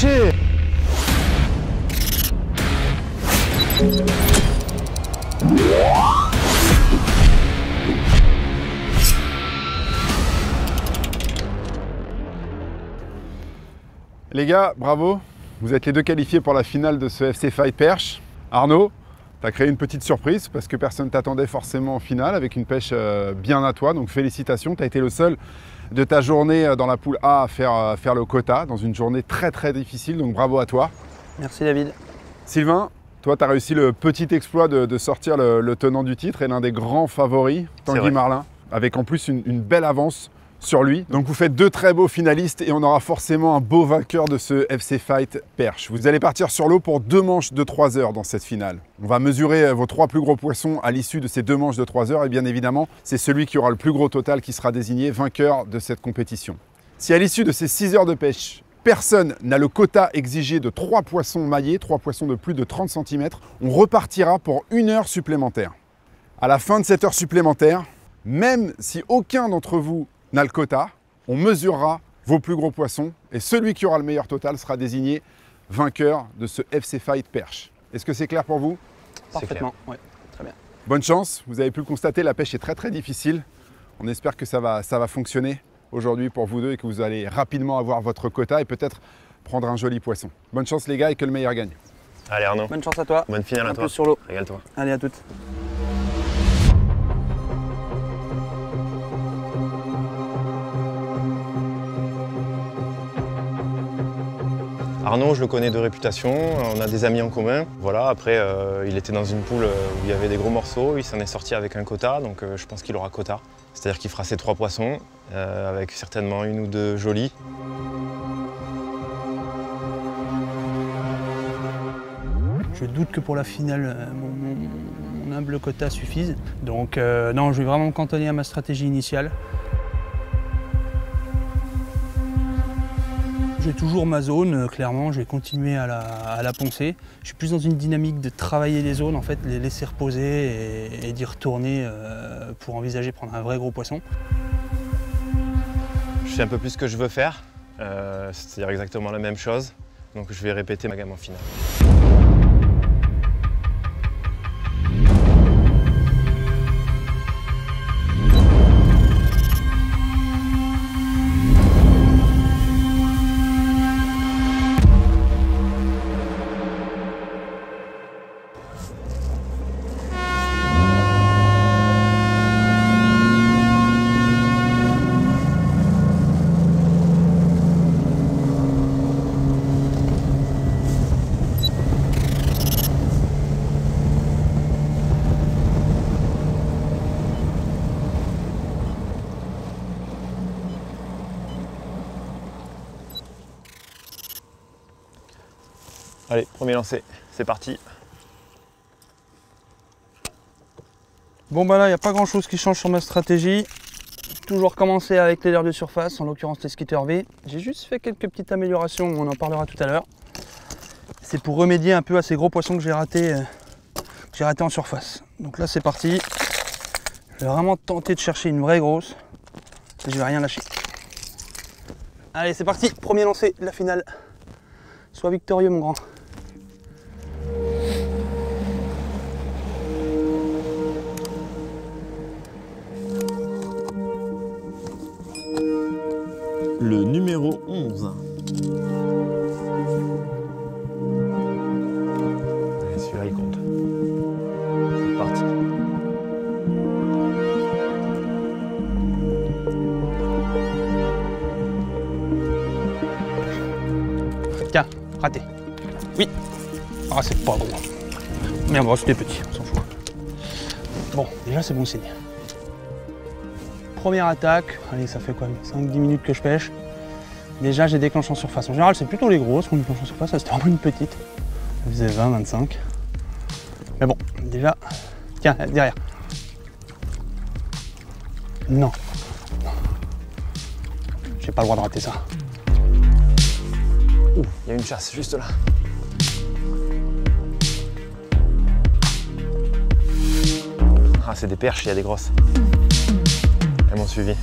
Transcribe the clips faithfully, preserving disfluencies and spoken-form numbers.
Brochet. Les gars, bravo. Vous êtes les deux qualifiés pour la finale de ce F C Fight Perche. Arnaud, t'as créé une petite surprise parce que personne t'attendait forcément en finale avec une pêche bien à toi, donc félicitations, t'as été le seul de ta journée dans la poule A à faire, à faire le quota dans une journée très très difficile, donc bravo à toi. Merci David. Sylvain, toi t'as réussi le petit exploit de, de sortir le, le tenant du titre et l'un des grands favoris, Tanguy Marlin, avec en plus une, une belle avance sur lui. Donc vous faites deux très beaux finalistes et on aura forcément un beau vainqueur de ce F C Fight Perche. Vous allez partir sur l'eau pour deux manches de trois heures dans cette finale. On va mesurer vos trois plus gros poissons à l'issue de ces deux manches de trois heures et bien évidemment, c'est celui qui aura le plus gros total qui sera désigné vainqueur de cette compétition. Si à l'issue de ces six heures de pêche, personne n'a le quota exigé de trois poissons maillés, trois poissons de plus de trente centimètres, on repartira pour une heure supplémentaire. À la fin de cette heure supplémentaire, même si aucun d'entre vous n'a le quota, on mesurera vos plus gros poissons et celui qui aura le meilleur total sera désigné vainqueur de ce F C Fight Perche. Est-ce que c'est clair pour vous? Parfaitement, oui, très bien. Bonne chance, vous avez pu le constater, la pêche est très très difficile. On espère que ça va, ça va fonctionner aujourd'hui pour vous deux et que vous allez rapidement avoir votre quota et peut-être prendre un joli poisson. Bonne chance les gars et que le meilleur gagne. Allez Arnaud. Bonne chance à toi. Bonne finale à toi. Un peu sur l'eau. Régale-toi. Allez à toutes. Arnaud, je le connais de réputation, on a des amis en commun. Voilà, après, euh, il était dans une poule où il y avait des gros morceaux, il s'en est sorti avec un quota, donc euh, je pense qu'il aura quota. C'est-à-dire qu'il fera ses trois poissons, euh, avec certainement une ou deux jolies. Je doute que pour la finale, mon, mon humble quota suffise. Donc euh, non, je vais vraiment me cantonner à ma stratégie initiale. J'ai toujours ma zone, clairement, je vais continuer à la, à la poncer. Je suis plus dans une dynamique de travailler les zones, en fait, les laisser reposer et, et d'y retourner euh, pour envisager prendre un vrai gros poisson. Je sais un peu plus ce que je veux faire, euh, c'est-à-dire exactement la même chose. Donc je vais répéter ma gamme en finale. Allez, premier lancer, c'est parti. Bon bah là, il n'y a pas grand chose qui change sur ma stratégie. Toujours commencer avec les leurres de surface, en l'occurrence les Skitter V. J'ai juste fait quelques petites améliorations, on en parlera tout à l'heure. C'est pour remédier un peu à ces gros poissons que j'ai ratés, euh, que j'ai ratés en surface. Donc là, c'est parti. Je vais vraiment tenter de chercher une vraie grosse. Et je vais rien lâcher. Allez, c'est parti, premier lancer de la finale. Sois victorieux, mon grand. Le numéro onze. Allez, celui-là, il compte. C'est parti. Tiens, raté. Oui. Ah, c'est pas gros. Mais bon, c'était petit, on s'en fout. Bon, déjà, c'est bon signe. Première attaque, allez, ça fait quoi, cinq dix minutes que je pêche. Déjà, j'ai déclenché en surface. En général, c'est plutôt les grosses qu'on déclenche en surface, ça c'était vraiment une petite. Ça faisait vingt vingt-cinq. Mais bon, déjà, tiens, derrière. Non. J'ai pas le droit de rater ça. Ouh, il y a une chasse juste là. Ah, c'est des perches, il y a des grosses. Elles m'ont suivi.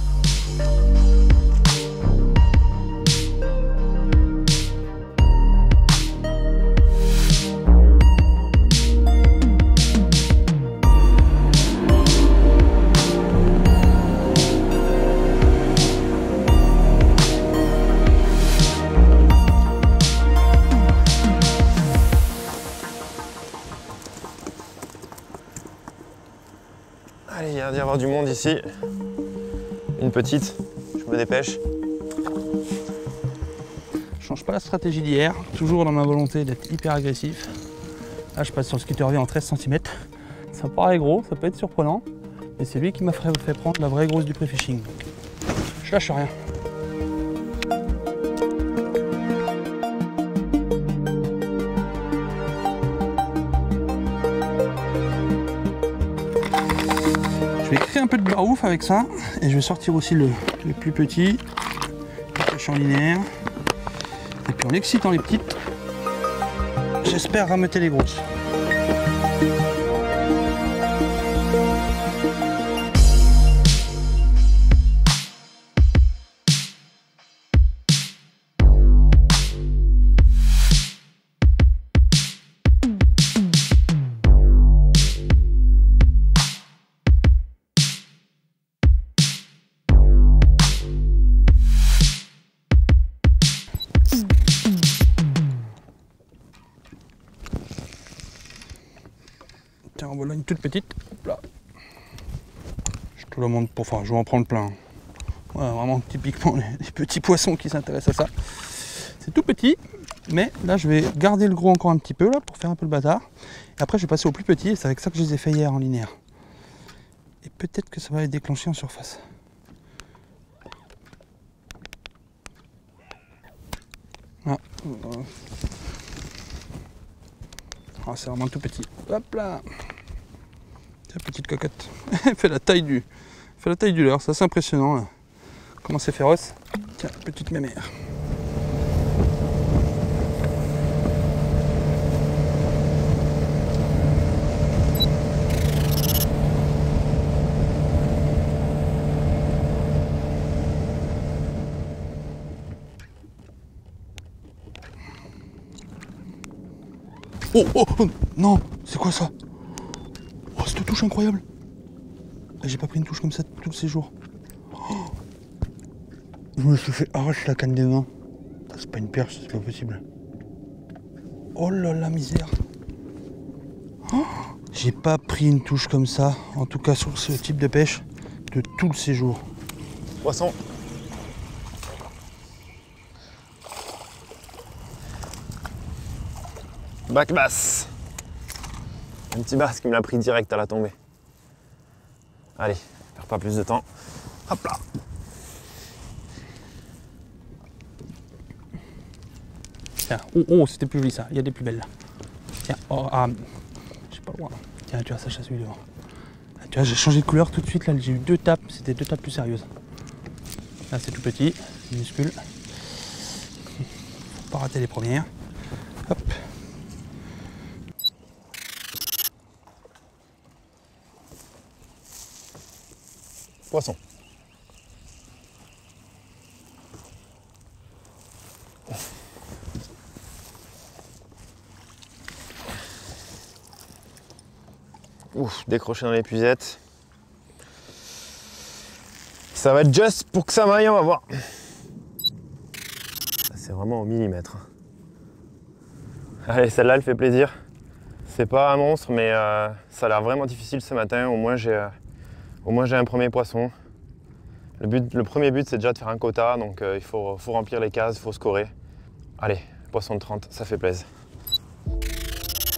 encore du monde ici. Une petite, je me dépêche. Je change pas la stratégie d'hier, toujours dans ma volonté d'être hyper agressif. Là, je passe sur le Skitter V en treize centimètres. Ça paraît gros, ça peut être surprenant, mais c'est lui qui m'a fait prendre la vraie grosse du pré-fishing. Je lâche rien. Je vais créer un peu de barouf avec ça et je vais sortir aussi le, le plus petit, le pêche en linéaire. Et puis en excitant les petites, j'espère rameuter les grosses. Voilà une toute petite. Hop là. Je te le montre pour enfin, je vais en prendre plein. Voilà, vraiment typiquement les, les petits poissons qui s'intéressent à ça. C'est tout petit, mais là je vais garder le gros encore un petit peu là pour faire un peu le bâtard. Et après je vais passer au plus petit et c'est avec ça que je les ai fait hier en linéaire. Et peut-être que ça va les déclencher en surface. Ah, ah c'est vraiment tout petit. Hop là. La petite cocotte, elle fait la taille du, fait la taille du leurre, c'est assez impressionnant là. Comment c'est féroce. Tiens, petite mémère. Oh, oh, oh non, c'est quoi ça? Cette touche incroyable. J'ai pas pris une touche comme ça tous ces jours. Oh, je me suis fait arracher la canne des mains. C'est pas une perche, c'est pas possible. Oh là la misère. Oh, j'ai pas pris une touche comme ça, en tout cas sur ce type de pêche, de tous ces jours. Poisson. Bac basse. Un petit basque qui me l'a pris direct à la tombée. Allez, perds pas plus de temps. Hop là. Tiens, oh, oh c'était plus joli ça, il y a des plus belles là. Tiens, oh, ah, je sais pas loin. Tiens, tu vois, ça chasse lui devant. Tu vois, j'ai changé de couleur tout de suite là, j'ai eu deux tapes, c'était deux tapes plus sérieuses. Là, c'est tout petit, minuscule. Faut pas rater les premières. Hop. Poisson. Ouf, décroché dans les puisettes. Ça va être juste pour que ça m'aille, on va voir. C'est vraiment au millimètre. Allez, celle-là, elle fait plaisir. C'est pas un monstre, mais euh, ça a l'air vraiment difficile ce matin. Au moins, j'ai... Euh, Au moins j'ai un premier poisson. Le, but, le premier but c'est déjà de faire un quota, donc euh, il faut, faut remplir les cases, il faut scorer. Allez, poisson de trente, ça fait plaisir.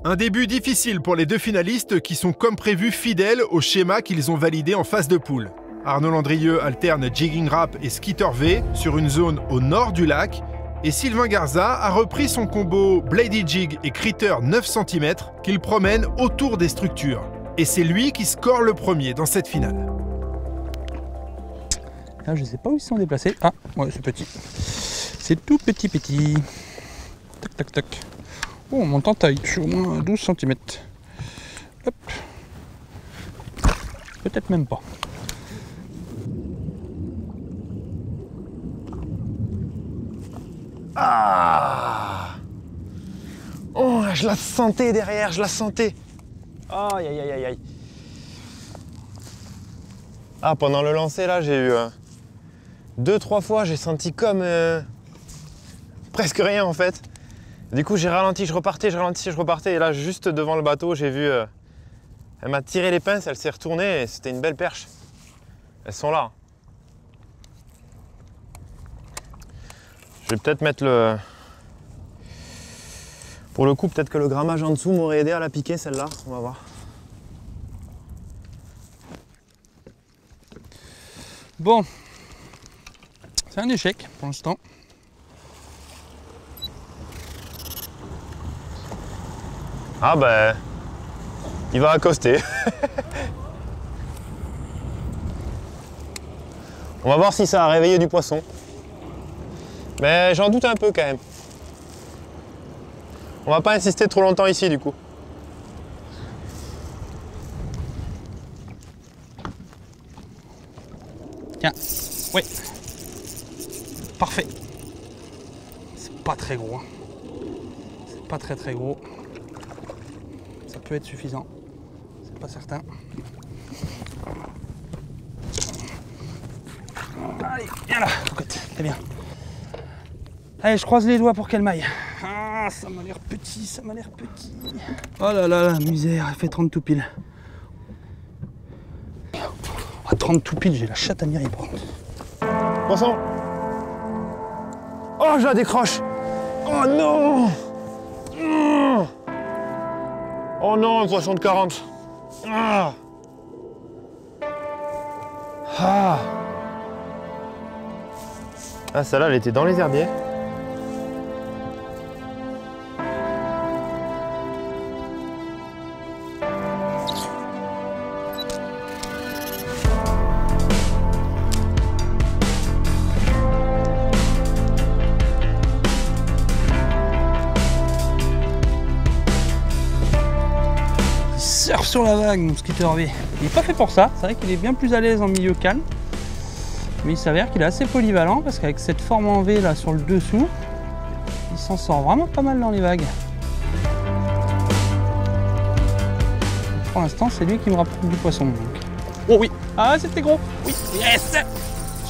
Un début difficile pour les deux finalistes qui sont comme prévu fidèles au schéma qu'ils ont validé en phase de poule. Arnaud Landrieu alterne Jigging Rap et Skitter V sur une zone au nord du lac et Sylvain Garza a repris son combo Blady Jig et Critter neuf centimètres qu'il promène autour des structures. Et c'est lui qui score le premier dans cette finale. Là, je ne sais pas où ils se sont déplacés. Ah, ouais, c'est petit. C'est tout petit, petit. Tac, tac, tac. Oh, on monte en taille. Je suis au moins douze centimètres. Hop. Peut-être même pas. Ah! Oh, je la sentais derrière, je la sentais. Aïe aïe aïe aïe. Ah, pendant le lancer là j'ai eu euh, deux trois fois j'ai senti comme euh, presque rien en fait. Du coup j'ai ralenti, je repartais, je ralentissais, je repartais et là juste devant le bateau j'ai vu euh, elle m'a tiré les pinces, elle s'est retournée et c'était une belle perche. Elles sont là. Je vais peut-être mettre le... Pour le coup, peut-être que le grammage en dessous m'aurait aidé à la piquer, celle-là. On va voir. Bon. C'est un échec pour l'instant. Ah ben... Il va accoster. On va voir si ça a réveillé du poisson. Mais j'en doute un peu quand même. On va pas insister trop longtemps ici du coup. Tiens, oui. Parfait. C'est pas très gros. Hein. C'est pas très très gros. Ça peut être suffisant. C'est pas certain. Allez, viens là, cocotte, t'es bien. Allez, je croise les doigts pour qu'elle maille. Ah, ça m'a l'air petit, ça m'a l'air petit. Oh là là, la misère, elle fait trente tout pile. À trente tout pile, j'ai la chatte à mirer par contre. Poisson. Oh, je la décroche. Oh non. Oh non, un poisson de quarante. Ah. Ah. Ah, celle-là, elle était dans les herbiers. Il surfe sur la vague, mon Skitter V. Il n'est pas fait pour ça. C'est vrai qu'il est bien plus à l'aise en milieu calme. Mais il s'avère qu'il est assez polyvalent parce qu'avec cette forme en V là sur le dessous, il s'en sort vraiment pas mal dans les vagues. Pour l'instant, c'est lui qui me rapproche du poisson. Donc. Oh oui. Ah, c'était gros. Oui. Yes.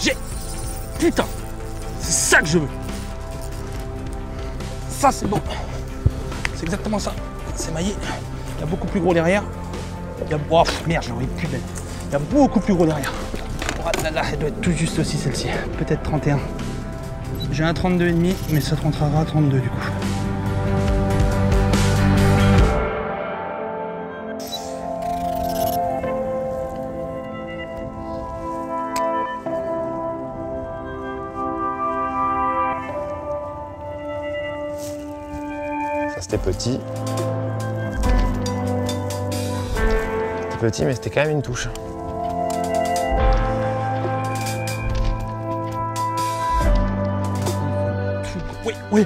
J'ai. Putain. C'est ça que je veux. Ça, c'est bon. C'est exactement ça. C'est maillé. Il y a beaucoup plus gros derrière. Il y a... Oh, merde, j'en ai plus belle. Il y a beaucoup plus gros derrière. Oh là là, elle doit être tout juste aussi celle-ci, peut-être trente et un. J'ai un trente-deux virgule cinq, mais ça rentrera à trente-deux du coup. Ça c'était petit. C'était petit, mais c'était quand même une touche. Oui, oui,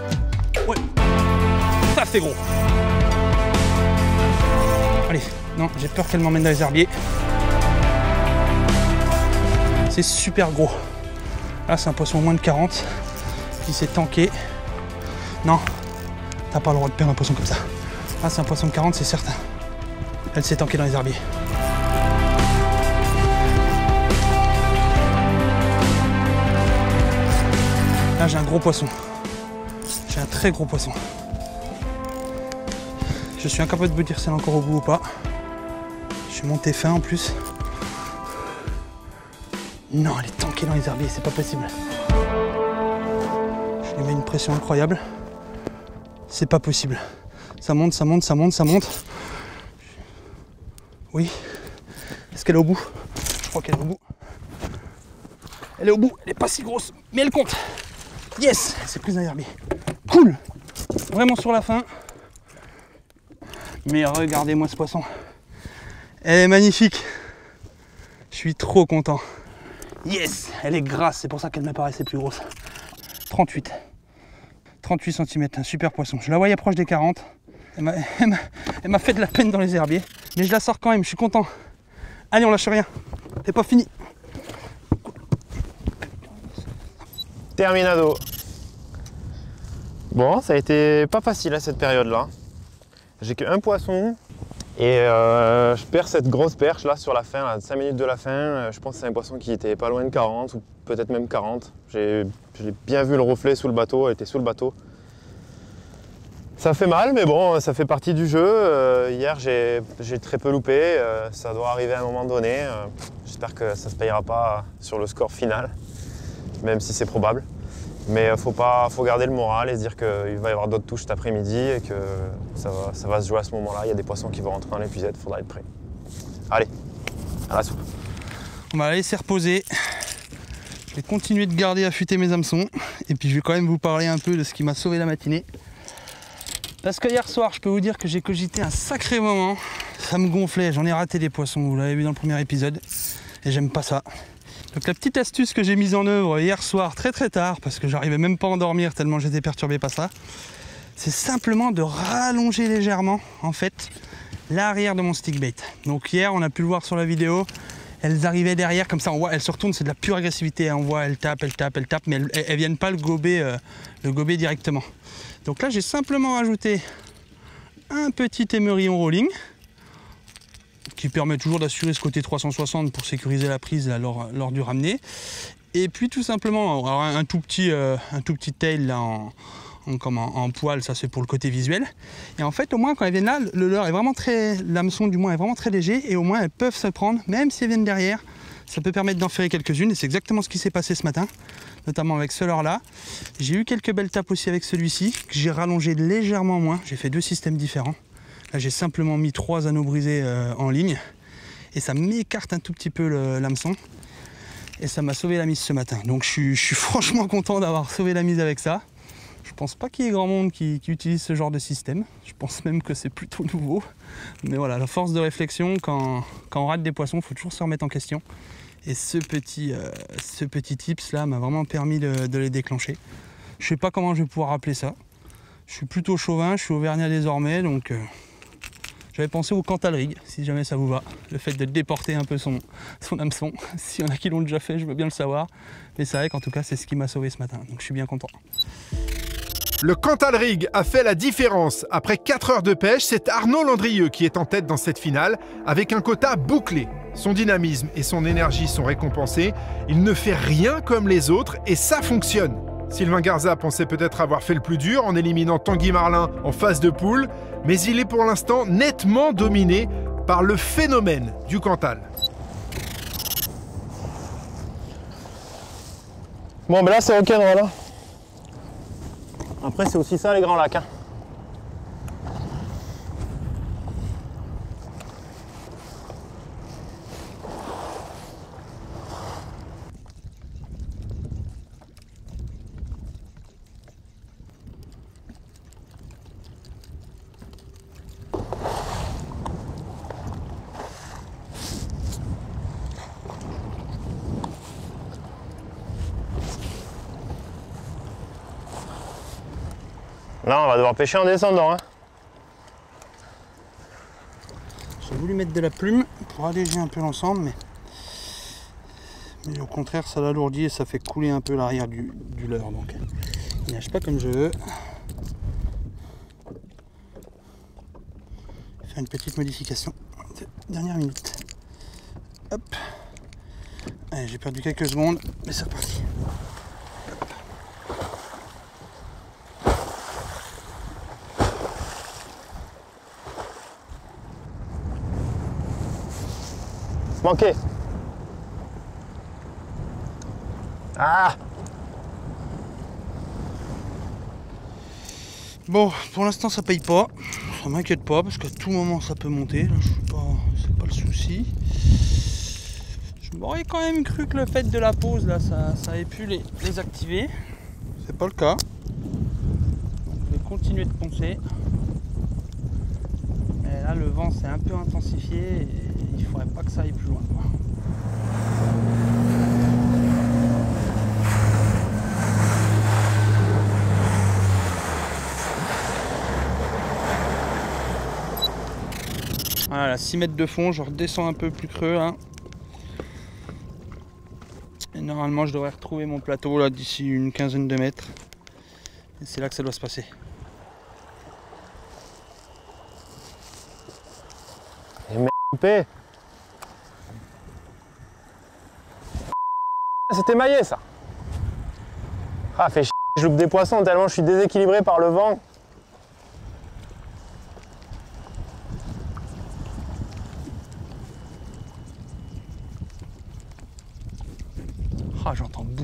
oui. Ça c'est gros. Allez, non, j'ai peur qu'elle m'emmène dans les herbiers. C'est super gros. Là, c'est un poisson au moins de quarante. Qui s'est tanké. Non, t'as pas le droit de perdre un poisson comme ça. Là, c'est un poisson de quarante, c'est certain. Elle s'est tankée dans les herbiers. Là, j'ai un gros poisson. J'ai un très gros poisson. Je suis incapable de vous dire si elle est encore au bout ou pas. Je suis monté fin en plus. Non, elle est tankée dans les herbiers, c'est pas possible. Je lui mets une pression incroyable. C'est pas possible. Ça monte, ça monte, ça monte, ça monte. Oui. Est-ce qu'elle est au bout? Je crois qu'elle est au bout. Elle est au bout, elle est pas si grosse, mais elle compte. Yes, elle s'est prise dans les herbiers. Cool, vraiment sur la fin. Mais regardez-moi ce poisson. Elle est magnifique. Je suis trop content. Yes, elle est grasse, c'est pour ça qu'elle m'apparaissait plus grosse. trente-huit. trente-huit centimètres, un super poisson. Je la voyais proche des quarante. Elle m'a fait de la peine dans les herbiers. Mais je la sors quand même, je suis content. Allez, on lâche rien. C'est pas fini. Terminado. Bon, ça a été pas facile à cette période-là. J'ai qu'un poisson et euh, je perds cette grosse perche là sur la fin, là, cinq minutes de la fin. Je pense que c'est un poisson qui était pas loin de quarante ou peut-être même quarante. J'ai bien vu le reflet sous le bateau, elle était sous le bateau. Ça fait mal, mais bon, ça fait partie du jeu. Euh, hier, j'ai très peu loupé. Euh, ça doit arriver à un moment donné. Euh, J'espère que ça ne se payera pas sur le score final, même si c'est probable. Mais il faut, faut garder le moral et se dire qu'il va y avoir d'autres touches cet après-midi et que ça va, ça va se jouer à ce moment-là. Il y a des poissons qui vont rentrer dans l'épuisette, il faudra être prêt. Allez, à la soupe. On va aller se reposer. Je vais continuer de garder affûter mes hameçons. Et puis je vais quand même vous parler un peu de ce qui m'a sauvé la matinée. Parce que hier soir, je peux vous dire que j'ai cogité un sacré moment. Ça me gonflait, j'en ai raté des poissons, vous l'avez vu dans le premier épisode. Et j'aime pas ça. Donc la petite astuce que j'ai mise en œuvre hier soir, très très tard, parce que j'arrivais même pas à endormir tellement j'étais perturbé par ça, c'est simplement de rallonger légèrement, en fait, l'arrière de mon stickbait. Donc hier, on a pu le voir sur la vidéo, elles arrivaient derrière, comme ça on voit, elles se retournent, c'est de la pure agressivité, hein, on voit, elles tapent, elles tapent, elles tapent, mais elles, elles viennent pas le gober, euh, le gober directement. Donc là, j'ai simplement rajouté un petit émerillon rolling qui permet toujours d'assurer ce côté trois cent soixante pour sécuriser la prise là, lors, lors du ramener. Et puis tout simplement, alors un, un, tout petit, euh, un tout petit tail là, en, en, en, en poil, ça c'est pour le côté visuel. Et en fait, au moins quand elles viennent là, le leurre est vraiment très, l'hameçon du moins est vraiment très léger et au moins elles peuvent se prendre, même si elles viennent derrière. Ça peut permettre d'en faire quelques-unes et c'est exactement ce qui s'est passé ce matin, notamment avec ce leurre là. J'ai eu quelques belles tapes aussi avec celui-ci, que j'ai rallongé légèrement moins. J'ai fait deux systèmes différents. Là j'ai simplement mis trois anneaux brisés euh, en ligne et ça m'écarte un tout petit peu l'hameçon. Et ça m'a sauvé la mise ce matin. Donc je suis, je suis franchement content d'avoir sauvé la mise avec ça. Je pense pas qu'il y ait grand monde qui, qui utilise ce genre de système. Je pense même que c'est plutôt nouveau. Mais voilà, la force de réflexion, quand, quand on rate des poissons, il faut toujours se remettre en question. Et ce petit, euh, ce petit tips là m'a vraiment permis de, de les déclencher. Je sais pas comment je vais pouvoir appeler ça. Je suis plutôt chauvin, je suis auvergnat désormais, donc euh, j'avais pensé au Cantalrig, si jamais ça vous va. Le fait de déporter un peu son, son hameçon. S'il y en a qui l'ont déjà fait, je veux bien le savoir. Mais c'est vrai qu'en tout cas, c'est ce qui m'a sauvé ce matin, donc je suis bien content. Le Cantalrig a fait la différence. Après quatre heures de pêche, c'est Arnaud Landrieu qui est en tête dans cette finale, avec un quota bouclé. Son dynamisme et son énergie sont récompensés. Il ne fait rien comme les autres et ça fonctionne. Sylvain Garza pensait peut-être avoir fait le plus dur en éliminant Tanguy Marlin en phase de poule, mais il est pour l'instant nettement dominé par le phénomène du Cantal. Bon, ben là, c'est OK, voilà. Après, c'est aussi ça, les grands lacs. Hein. Là, on va devoir pêcher en descendant. Hein. J'ai voulu mettre de la plume pour alléger un peu l'ensemble, mais... mais au contraire, ça l'alourdit et ça fait couler un peu l'arrière du, du leurre. Donc, il nage pas comme je veux. Faire une petite modification de dernière minute. Hop. Allez, j'ai perdu quelques secondes, mais c'est reparti. Manqué. Ah. Bon, pour l'instant ça paye pas, ça m'inquiète pas parce qu'à tout moment ça peut monter, là je suis pas, c'est pas le souci. Je m'aurais quand même cru que le fait de la pause là ça, ça avait pu les, les activer, c'est pas le cas. Donc, je vais continuer de poncer. Mais là le vent s'est un peu intensifié. Et... il faudrait pas que ça aille plus loin. Voilà, six mètres de fond, je redescends un peu plus creux là. Et normalement je devrais retrouver mon plateau là d'ici une quinzaine de mètres. Et c'est là que ça doit se passer. Et merde, coupé. C'était maillé ça. Ah fait chier, je loupe des poissons tellement je suis déséquilibré par le vent.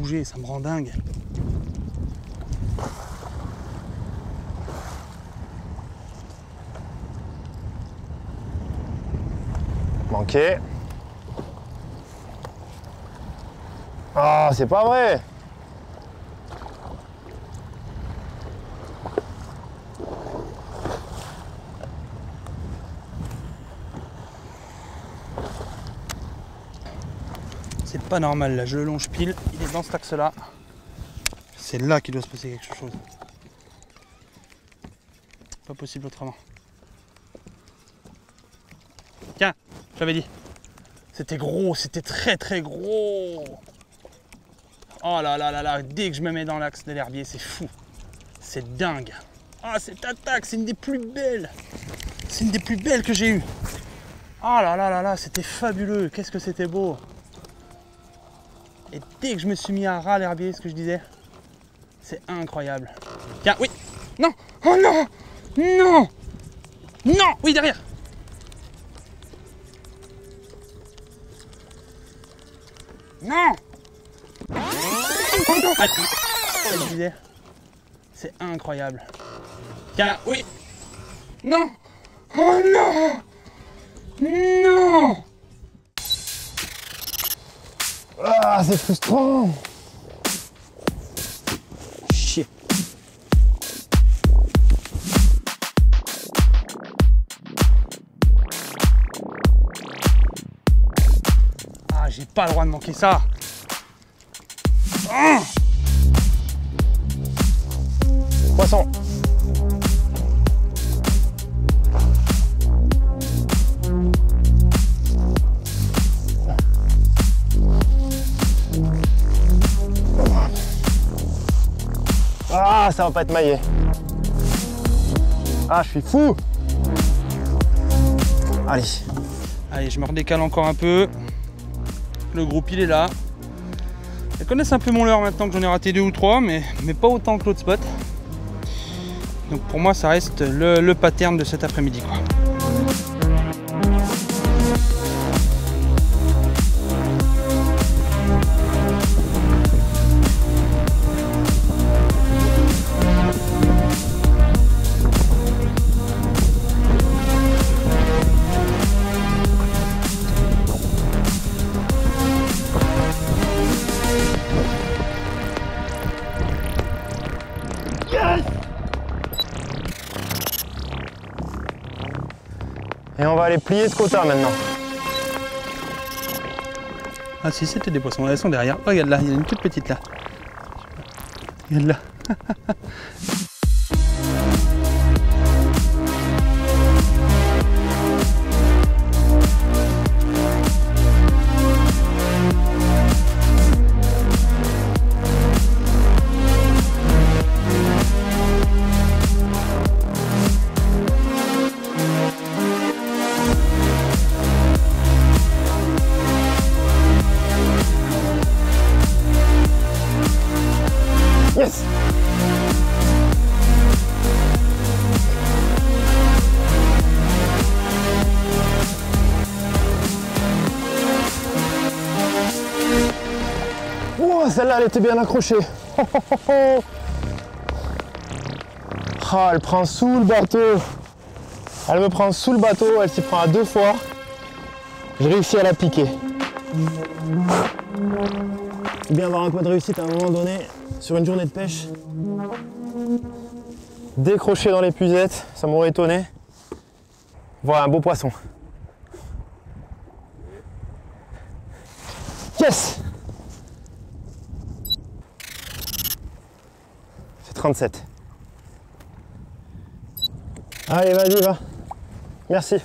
bouger, ça me rend dingue. Manqué. Ah, oh, c'est pas vrai. C'est pas normal là, je le longe pile, il est dans cet axe là. C'est là qu'il doit se passer quelque chose. Pas possible autrement. Tiens, j'avais dit. C'était gros, c'était très très gros. Oh là là là là, dès que je me mets dans l'axe de l'herbier, c'est fou. C'est dingue. Ah, oh, cette attaque, c'est une des plus belles. C'est une des plus belles que j'ai eues. Oh là là là là, c'était fabuleux. Qu'est-ce que c'était beau. Et dès que je me suis mis à ras l'herbier, ce que je disais, c'est incroyable. Tiens, oui. Non. Oh non. Non. Non. Oui, derrière. Non. C'est incroyable. Tiens, oui. Non. Oh non. Non. Ah, c'est frustrant. Chier. Ah, j'ai pas le droit de manquer ça. Ah. Poisson. Ah, ça va pas être maillé. Ah, je suis fou. Allez. Allez, je me redécale encore un peu. Le groupe, il est là. Elles connaissent un peu mon leurre maintenant que j'en ai raté deux ou trois, mais, mais pas autant que l'autre spot. Donc pour moi, ça reste le, le pattern de cet après-midi, quoi. Allez, plier ce quota maintenant. Ah si, c'était des poissons, elles sont derrière. Oh, regarde là, il y en a une toute petite là. Regarde là. Celle-là, elle était bien accrochée. Oh, oh, oh, oh. Ah, elle prend sous le bateau. Elle me prend sous le bateau. Elle s'y prend à deux fois. Je réussis à la piquer. Bien avoir un coup de réussite à un moment donné sur une journée de pêche. Décrocher dans les puisettes, ça m'aurait étonné. Voilà un beau poisson. Yes! trente-sept. Allez, vas-y, va. Merci.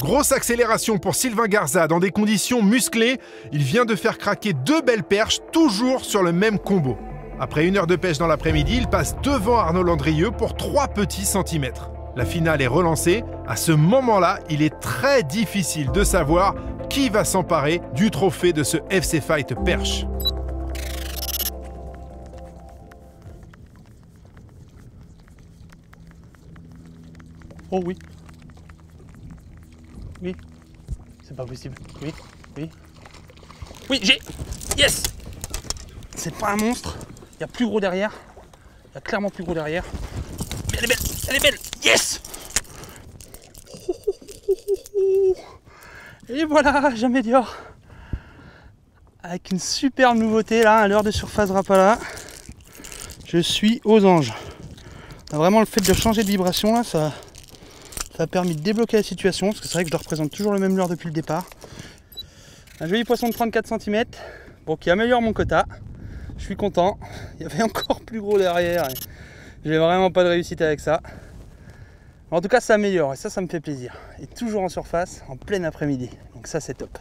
Grosse accélération pour Sylvain Garza dans des conditions musclées. Il vient de faire craquer deux belles perches, toujours sur le même combo. Après une heure de pêche dans l'après-midi, il passe devant Arnaud Landrieu pour trois petits centimètres. La finale est relancée. À ce moment-là, il est très difficile de savoir qui va s'emparer du trophée de ce F C Fight Perche. Oh oui. oui. C'est pas possible. Oui, oui. Oui, j'ai. Yes. C'est pas un monstre. Il y a plus gros derrière. Il y a clairement plus gros derrière. Mais elle est belle. Elle est belle. Yes. Et voilà, jamais Dior. Avec une superbe nouveauté là, à l'heure de surface Rapala. Je suis aux anges. Là, vraiment le fait de changer de vibration là, ça, ça a permis de débloquer la situation. Parce que c'est vrai que je leur présente toujours le même leurre depuis le départ. Un joli poisson de trente-quatre centimètres. Bon, qui améliore mon quota. Je suis content. Il y avait encore plus gros derrière. J'ai vraiment pas de réussite avec ça. Mais en tout cas, ça améliore et ça, ça me fait plaisir. Et toujours en surface, en plein après-midi. Donc ça, c'est top.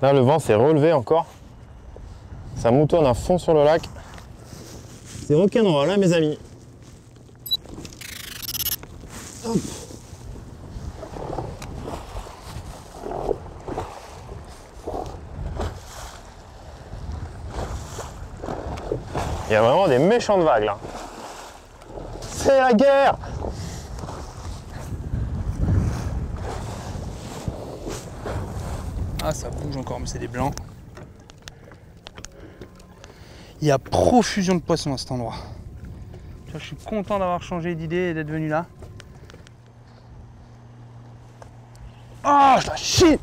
Là, le vent s'est relevé encore. Ça moutonne à fond sur le lac. C'est rock'n'roll, là, mes amis. Hop. Il y a vraiment des méchantes vagues, là. C'est la guerre! Ah, ça bouge encore, mais c'est des blancs. Il y a profusion de poissons à cet endroit. Je suis content d'avoir changé d'idée et d'être venu là. Ah, je la chie.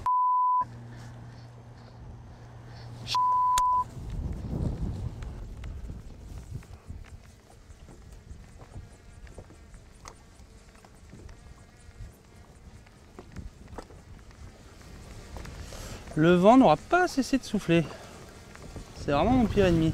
Le vent n'aura pas cessé de souffler. C'est vraiment mon pire ennemi.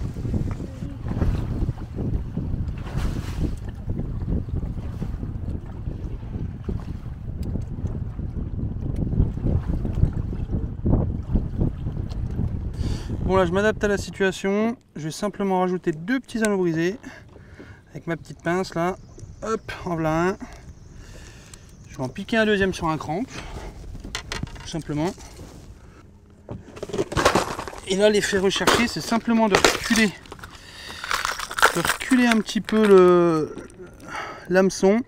Bon là, je m'adapte à la situation. Je vais simplement rajouter deux petits anneaux brisés. Avec ma petite pince là. Hop, en voilà un. Je vais en piquer un deuxième sur un crampe. Tout simplement. Et là, l'effet recherché, c'est simplement de reculer, de reculer un petit peu le l'hameçon,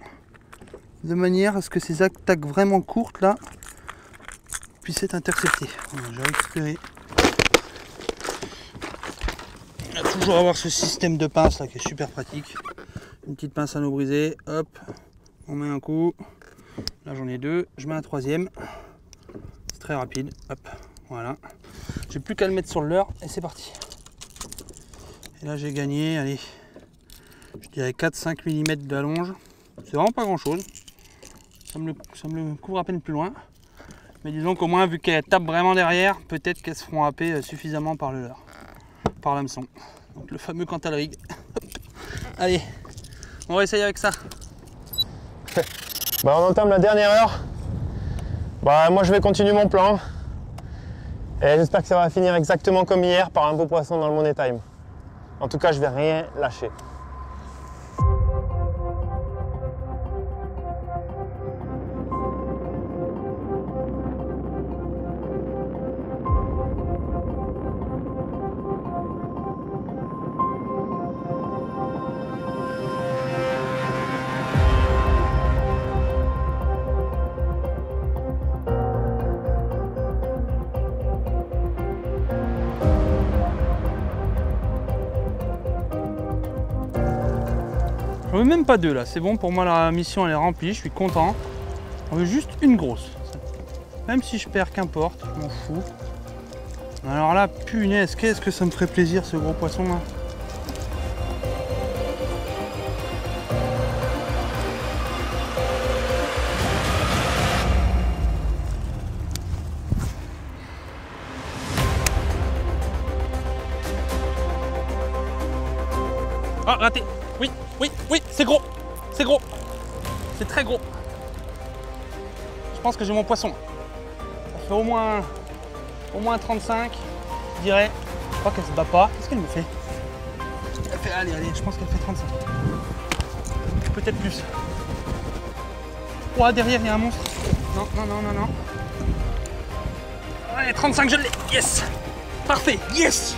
de manière à ce que ces attaques vraiment courtes là puissent être interceptées. J'ai récupéré. On va toujours avoir ce système de pince là qui est super pratique. Une petite pince à anneau brisé, hop, on met un coup. Là, j'en ai deux, je mets un troisième. C'est très rapide, hop, voilà. J'ai plus qu'à le mettre sur le leurre et c'est parti. Et là j'ai gagné, allez, je dirais quatre à cinq millimètres d'allonge. C'est vraiment pas grand chose. Ça me, le, ça me le couvre à peine plus loin. Mais disons qu'au moins vu qu'elle tape vraiment derrière, peut-être qu'elles se feront happer suffisamment par le leurre, par l'hameçon. Donc le fameux Cantalrig. Allez, on va essayer avec ça. Bah, on entame la dernière heure. Bah, moi je vais continuer mon plan. Et j'espère que ça va finir exactement comme hier par un beau poisson dans le Money Time. En tout cas, je vais rien lâcher. On veut même pas deux là, c'est bon pour moi, la mission elle est remplie, je suis content. On veut juste une grosse. Même si je perds, qu'importe, je m'en fous. Alors là, punaise, qu'est-ce que ça me ferait plaisir ce gros poisson là. Ah, raté. Oui, oui, oui, c'est gros, c'est gros, c'est très gros. Je pense que j'ai mon poisson. Ça fait au moins, au moins trente-cinq, je dirais. Je crois qu'elle se bat pas. Qu'est-ce qu'elle me fait? Elle fait, allez, allez, je pense qu'elle fait trente-cinq. Peut-être plus. Oh, derrière, il y a un monstre. Non, non, non, non, non. Allez, trente-cinq, je l'ai. Yes. Parfait. Yes.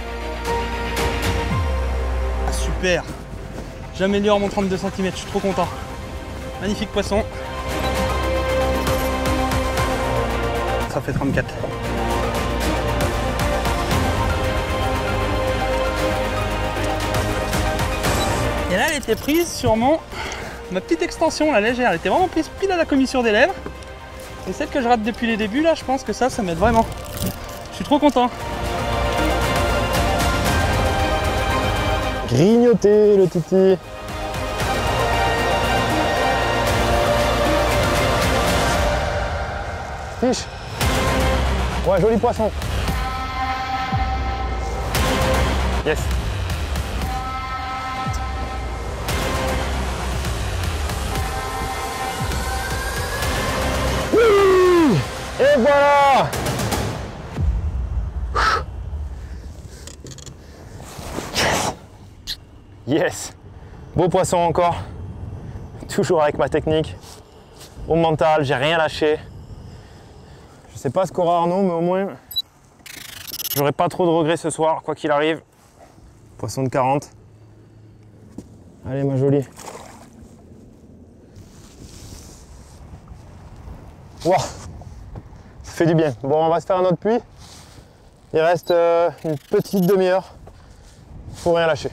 Ah, super. J'améliore mon trente-deux centimètres. Je suis trop content. Magnifique poisson. Ça fait trente-quatre. Et là, elle était prise sur mon... ma petite extension, la légère. Elle était vraiment prise pile à la commissure des lèvres. Et celle que je rate depuis les débuts, là, je pense que ça, ça m'aide vraiment. Je suis trop content. Grignoter le titi. Fiche. Ouais, joli poisson. Yes. Et voilà! Yes! Yes! Beau poisson encore. Toujours avec ma technique. Au mental, j'ai rien lâché. Je sais pas ce qu'aura Arnaud, mais au moins, j'aurai pas trop de regrets ce soir, quoi qu'il arrive. Poisson de quarante. Allez, ma jolie. Waouh! Fait du bien. Bon, on va se faire un autre puits. Il reste euh, une petite demi-heure. Faut rien lâcher.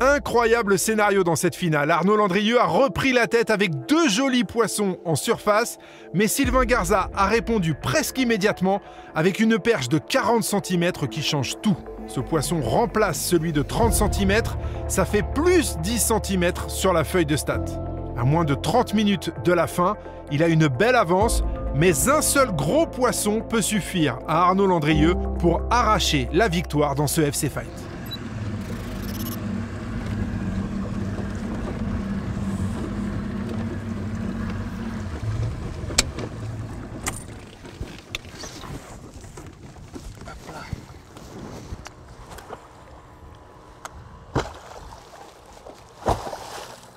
Incroyable scénario dans cette finale. Arnaud Landrieu a repris la tête avec deux jolis poissons en surface, mais Sylvain Garza a répondu presque immédiatement avec une perche de quarante centimètres qui change tout. Ce poisson remplace celui de trente centimètres. Ça fait plus dix centimètres sur la feuille de stat. À moins de trente minutes de la fin, il a une belle avance, mais un seul gros poisson peut suffire à Arnaud Landrieu pour arracher la victoire dans ce F C Fight.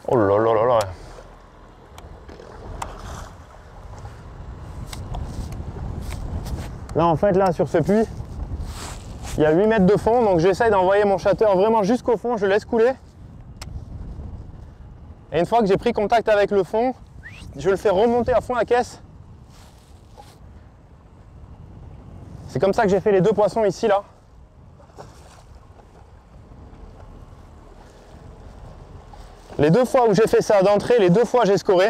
Oh là là là là. Là, en fait, là, sur ce puits, il y a huit mètres de fond, donc j'essaye d'envoyer mon chatter vraiment jusqu'au fond, je laisse couler. Et une fois que j'ai pris contact avec le fond, je le fais remonter à fond la caisse. C'est comme ça que j'ai fait les deux poissons ici, là. Les deux fois où j'ai fait ça d'entrée, les deux fois j'ai scoré.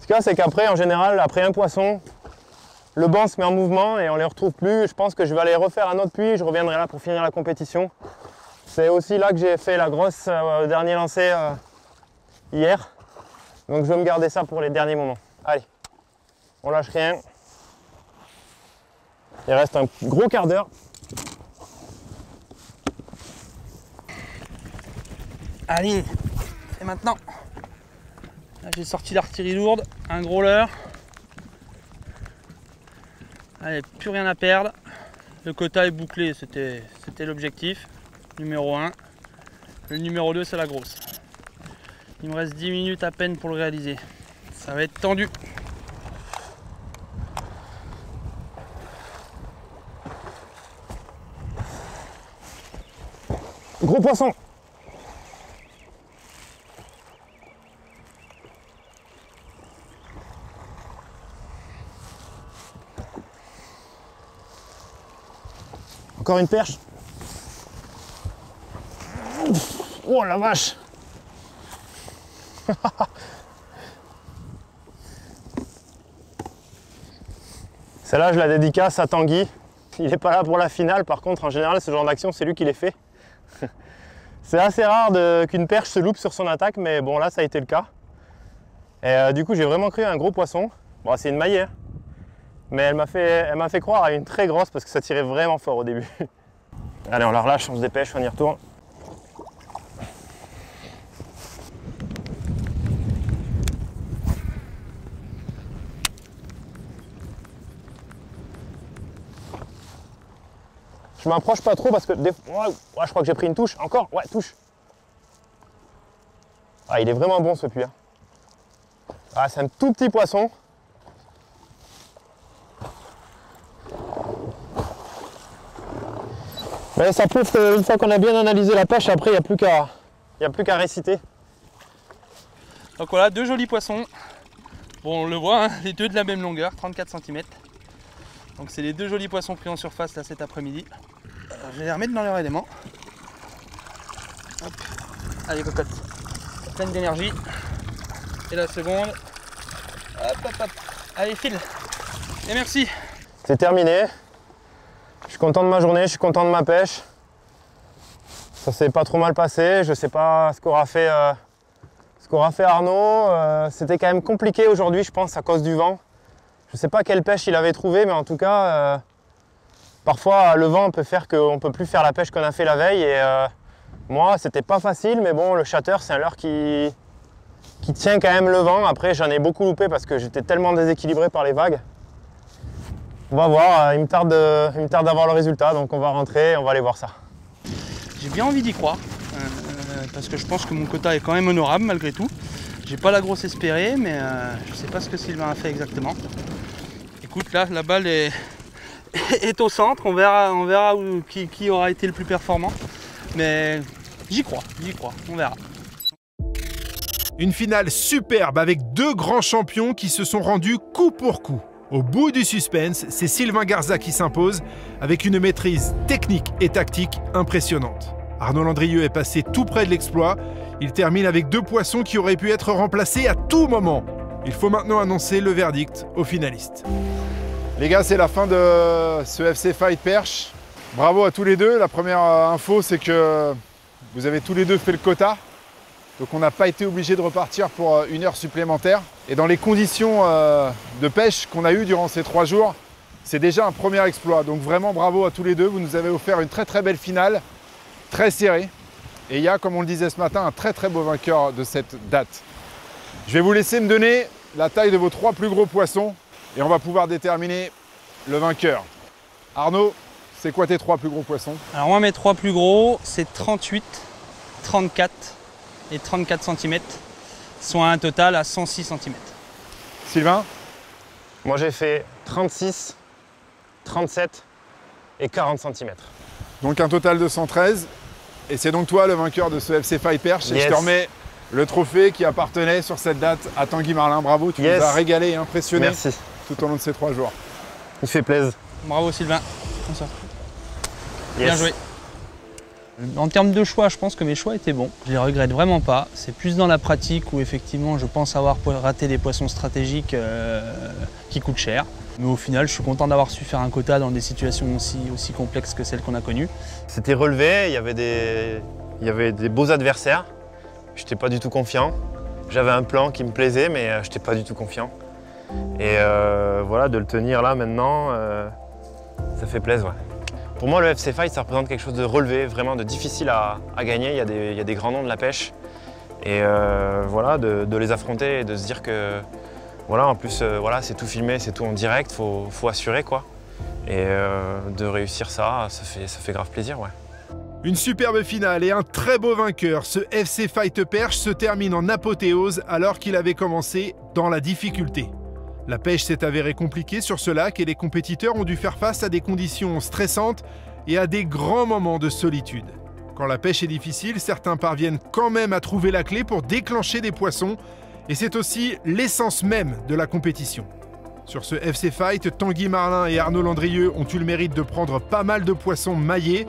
Ce qu'il y a, c'est qu'après, en général, après un poisson, le banc se met en mouvement et on ne les retrouve plus. Je pense que je vais aller refaire un autre puits, je reviendrai là pour finir la compétition. C'est aussi là que j'ai fait la grosse euh, dernier lancer euh, hier. Donc je vais me garder ça pour les derniers moments. Allez, on lâche rien. Il reste un gros quart d'heure. Allez, c'est maintenant. Là j'ai sorti l'artillerie lourde, un gros leurre. Allez, plus rien à perdre. Le quota est bouclé, c'était l'objectif. Numéro un. Le numéro deux, c'est la grosse. Il me reste dix minutes à peine pour le réaliser. Ça va être tendu. Gros poisson. Encore une perche. Oh la vache. Celle-là, je la dédicace à Tanguy. Il n'est pas là pour la finale, par contre, en général, ce genre d'action, c'est lui qui les fait. C'est assez rare qu'une perche se loupe sur son attaque, mais bon, là, ça a été le cas. Et euh, du coup, j'ai vraiment cru à un gros poisson. Bon, c'est une maillère. Mais elle m'a fait, elle m'a fait croire à une très grosse parce que ça tirait vraiment fort au début. Allez, on la relâche, on se dépêche, on y retourne. Je m'approche pas trop parce que des fois, ouais, je crois que j'ai pris une touche. Encore, ouais, touche. Ah, il est vraiment bon ce puits. Hein. Ah, c'est un tout petit poisson. Mais ça prouve qu'une fois qu'on a bien analysé la pêche, après il n'y a plus qu'à il n'y a plus qu'à réciter. Donc voilà, deux jolis poissons. Bon, on le voit, hein, les deux de la même longueur, trente-quatre centimètres. Donc c'est les deux jolis poissons pris en surface là cet après-midi. Je vais les remettre dans leur élément. Hop. Allez, cocotte, pleine d'énergie. Et la seconde. Hop, hop, hop. Allez, file. Et merci. C'est terminé. Je suis content de ma journée, je suis content de ma pêche. Ça s'est pas trop mal passé. Je sais pas ce qu'aura fait, euh, ce qu'aura fait Arnaud. Euh, C'était quand même compliqué aujourd'hui, je pense, à cause du vent. Je sais pas quelle pêche il avait trouvé, mais en tout cas, euh, parfois le vent peut faire qu'on peut plus faire la pêche qu'on a fait la veille. Et euh, moi, c'était pas facile, mais bon, le chatter, c'est un leurre qui, qui tient quand même le vent. Après, j'en ai beaucoup loupé parce que j'étais tellement déséquilibré par les vagues. On va voir, il me tarde, il me tarde d'avoir le résultat, donc on va rentrer et on va aller voir ça. J'ai bien envie d'y croire, euh, parce que je pense que mon quota est quand même honorable malgré tout. J'ai pas la grosse espérée, mais euh, je sais pas ce que Sylvain a fait exactement. Écoute, là, la balle est, est au centre, on verra, on verra où, qui, qui aura été le plus performant. Mais j'y crois, j'y crois, on verra. Une finale superbe avec deux grands champions qui se sont rendus coup pour coup. Au bout du suspense, c'est Sylvain Garza qui s'impose avec une maîtrise technique et tactique impressionnante. Arnaud Landrieu est passé tout près de l'exploit. Il termine avec deux poissons qui auraient pu être remplacés à tout moment. Il faut maintenant annoncer le verdict aux finalistes. Les gars, c'est la fin de ce F C Fight Perche. Bravo à tous les deux. La première info, c'est que vous avez tous les deux fait le quota. Donc on n'a pas été obligé de repartir pour une heure supplémentaire. Et dans les conditions euh, de pêche qu'on a eues durant ces trois jours, c'est déjà un premier exploit. Donc vraiment bravo à tous les deux, vous nous avez offert une très très belle finale, très serrée. Et il y a, comme on le disait ce matin, un très très beau vainqueur de cette date. Je vais vous laisser me donner la taille de vos trois plus gros poissons et on va pouvoir déterminer le vainqueur. Arnaud, c'est quoi tes trois plus gros poissons? Alors moi mes trois plus gros, c'est trente-huit, trente-quatre et trente-quatre centimètres, soit un total à cent six centimètres. Sylvain? Moi j'ai fait trente-six, trente-sept et quarante centimètres. Donc un total de cent treize. Et c'est donc toi le vainqueur de ce F C Fight Perche. Yes. Et je te remets le trophée qui appartenait sur cette date à Tanguy Marlin. Bravo, tu yes. nous as régalé et impressionné. Merci. Tout au long de ces trois jours. Il fait plaisir. Bravo Sylvain. Comme ça. Yes. Bien joué. En termes de choix, je pense que mes choix étaient bons. Je les regrette vraiment pas. C'est plus dans la pratique où effectivement je pense avoir raté des poissons stratégiques euh, qui coûtent cher. Mais au final, je suis content d'avoir su faire un quota dans des situations aussi, aussi complexes que celles qu'on a connues. C'était relevé, il y avait des, il y avait des beaux adversaires. Je n'étais pas du tout confiant. J'avais un plan qui me plaisait, mais je n'étais pas du tout confiant. Et euh, voilà, de le tenir là maintenant, euh, ça fait plaisir. Ouais. Pour moi, le F C Fight, ça représente quelque chose de relevé, vraiment de difficile à, à gagner. Il y a des, il y a des grands noms de la pêche. Et euh, voilà, de, de les affronter et de se dire que, voilà, en plus, euh, voilà, c'est tout filmé, c'est tout en direct, faut, faut assurer, quoi. Et euh, de réussir ça, ça fait, ça fait grave plaisir, ouais. Une superbe finale et un très beau vainqueur. Ce F C Fight Perche se termine en apothéose alors qu'il avait commencé dans la difficulté. La pêche s'est avérée compliquée sur ce lac et les compétiteurs ont dû faire face à des conditions stressantes et à des grands moments de solitude. Quand la pêche est difficile, certains parviennent quand même à trouver la clé pour déclencher des poissons et c'est aussi l'essence même de la compétition. Sur ce F C Fight, Tanguy Marlin et Arnaud Landrieu ont eu le mérite de prendre pas mal de poissons maillés,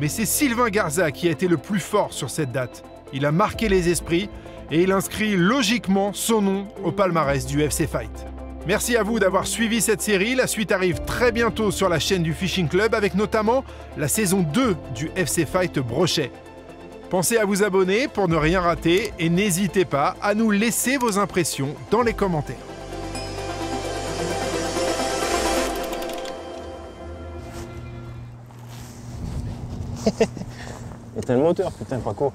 mais c'est Sylvain Garza qui a été le plus fort sur cette date. Il a marqué les esprits et il inscrit logiquement son nom au palmarès du F C Fight. Merci à vous d'avoir suivi cette série. La suite arrive très bientôt sur la chaîne du Fishing Club avec notamment la saison deux du F C Fight Brochet. Pensez à vous abonner pour ne rien rater et n'hésitez pas à nous laisser vos impressions dans les commentaires. Il est tellement hauteur, putain, Paco.